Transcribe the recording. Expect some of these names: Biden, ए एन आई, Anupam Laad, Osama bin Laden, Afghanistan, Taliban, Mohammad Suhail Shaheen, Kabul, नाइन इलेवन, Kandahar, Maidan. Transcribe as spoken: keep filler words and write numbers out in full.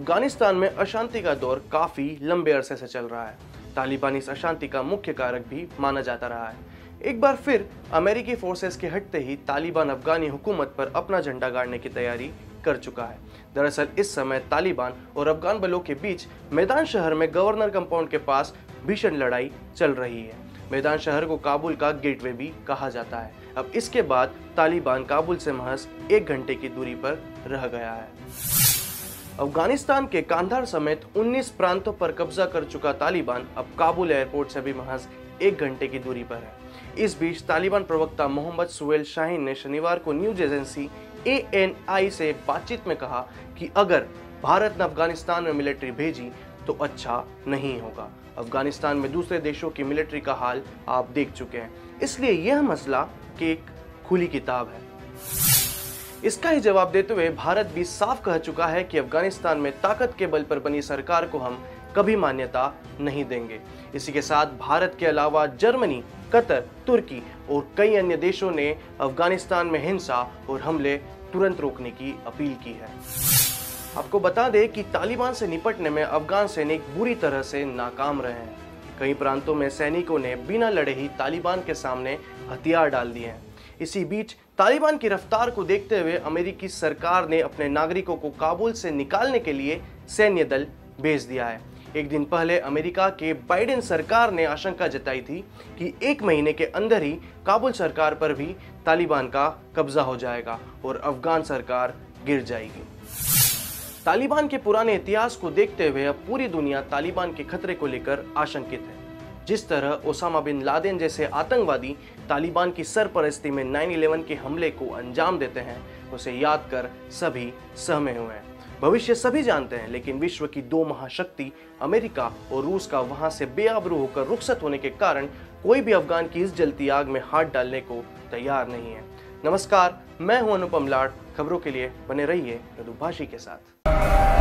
अफगानिस्तान में अशांति का दौर काफ़ी लंबे अरसे से चल रहा है। तालिबान इस अशांति का मुख्य कारक भी माना जाता रहा है। एक बार फिर अमेरिकी फोर्सेस के हटते ही तालिबान अफगानी हुकूमत पर अपना झंडा गाड़ने की तैयारी कर चुका है। दरअसल इस समय तालिबान और अफगान बलों के बीच मैदान शहर में गवर्नर कंपाउंड के पास भीषण लड़ाई चल रही है। मैदान शहर को काबुल का गेटवे भी कहा जाता है। अब इसके बाद तालिबान काबुल से महज एक घंटे की दूरी पर रह गया है। अफगानिस्तान के कांधार समेत उन्नीस प्रांतों पर कब्जा कर चुका तालिबान अब काबुल एयरपोर्ट से भी महज एक घंटे की दूरी पर है। इस बीच तालिबान प्रवक्ता मोहम्मद सुहैल शाहीन ने शनिवार को news agency ए एन आई से बातचीत में कहा कि अगर भारत ने अफगानिस्तान में मिलिट्री भेजी तो अच्छा नहीं होगा। अफगानिस्तान में दूसरे देशों की मिलिट्री का हाल आप देख चुके हैं, इसलिए यह मसला एक खुली किताब है। इसका ही जवाब देते हुए भारत भी साफ कह चुका है कि अफगानिस्तान में ताकत के बल पर बनी सरकार को हम कभी मान्यता नहीं देंगे। इसी के साथ भारत के अलावा जर्मनी, कतर, तुर्की और कई अन्य देशों ने अफगानिस्तान में हिंसा और हमले तुरंत रोकने की अपील की है। आपको बता दें कि तालिबान से निपटने में अफगान सैनिक बुरी तरह से नाकाम रहे हैं। कई प्रांतों में सैनिकों ने बिना लड़े ही तालिबान के सामने हथियार डाल दिए हैं। इसी बीच तालिबान की रफ्तार को देखते हुए अमेरिकी सरकार ने अपने नागरिकों को काबुल से निकालने के लिए सैन्य दल भेज दिया है। एक दिन पहले अमेरिका के बाइडेन सरकार ने आशंका जताई थी कि एक महीने के अंदर ही काबुल सरकार पर भी तालिबान का कब्जा हो जाएगा और अफगान सरकार गिर जाएगी। तालिबान के पुराने इतिहास को देखते हुए अब पूरी दुनिया तालिबान के खतरे को लेकर आशंकित है। जिस तरह ओसामा बिन लादेन जैसे आतंकवादी तालिबान की सरपरस्ती में नाइन इलेवन के हमले को अंजाम देते हैं, उसे याद कर सभी सहमे हुए हैं। भविष्य सभी जानते हैं, लेकिन विश्व की दो महाशक्ति अमेरिका और रूस का वहां से बेआबरू होकर रुखसत होने के कारण कोई भी अफगान की इस जलती आग में हाथ डालने को तैयार नहीं है। नमस्कार, मैं हूं अनुपम लाड। खबरों के लिए बने रहिए मृदुभाषी के साथ।